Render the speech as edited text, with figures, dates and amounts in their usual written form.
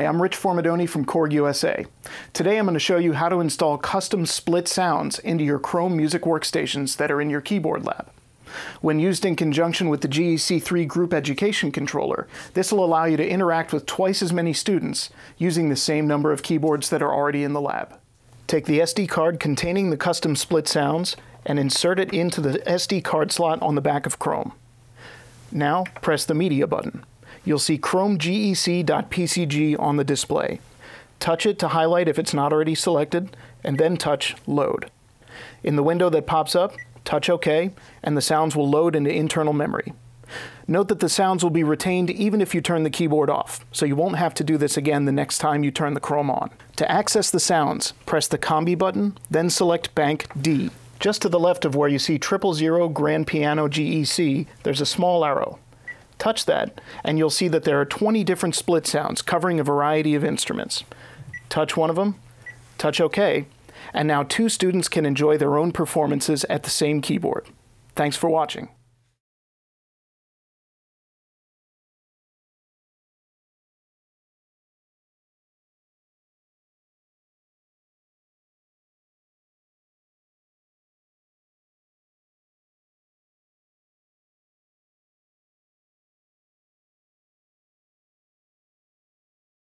Hi, I'm Rich Formadoni from Korg USA. Today I'm going to show you how to install custom split sounds into your Krome music workstations that are in your keyboard lab. When used in conjunction with the GEC3 group education controller, this will allow you to interact with twice as many students using the same number of keyboards that are already in the lab. Take the SD card containing the custom split sounds and insert it into the SD card slot on the back of Krome. Now press the media button. You'll see KromeGEC.PCG on the display. Touch it to highlight if it's not already selected, and then touch Load. In the window that pops up, touch OK, and the sounds will load into internal memory. Note that the sounds will be retained even if you turn the keyboard off, so you won't have to do this again the next time you turn the Krome on. To access the sounds, press the Combi button, then select Bank D. Just to the left of where you see 000 Grand Piano GEC, there's a small arrow. Touch that, and you'll see that there are 20 different split sounds covering a variety of instruments. Touch one of them, touch OK, and now two students can enjoy their own performances at the same keyboard. Thanks for watching.